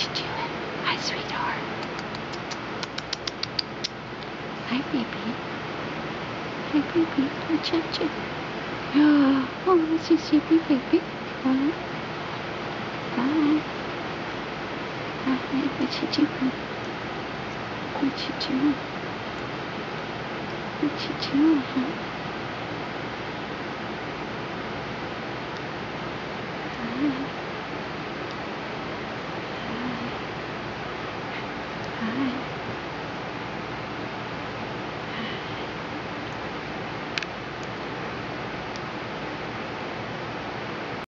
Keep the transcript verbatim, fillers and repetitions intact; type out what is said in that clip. What you doing? Hi, sweetheart. Hi, baby. Hi, baby. Hi, Chachi. Oh, let me see, see, baby. Hi. Hi. Hi, what you doing? What you doing? What you doing, huh?